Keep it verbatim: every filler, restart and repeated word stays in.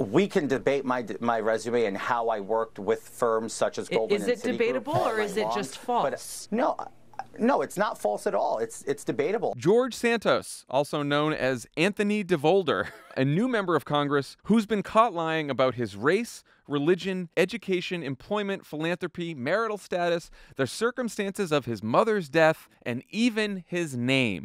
We can debate my my resume and how I worked with firms such as Goldman and Citigroup. Is it debatable or is it just false? But no, no, it's not false at all. It's it's debatable. George Santos, also known as Anthony DeVolder, a new member of Congress who's been caught lying about his race, religion, education, employment, philanthropy, marital status, the circumstances of his mother's death, and even his name.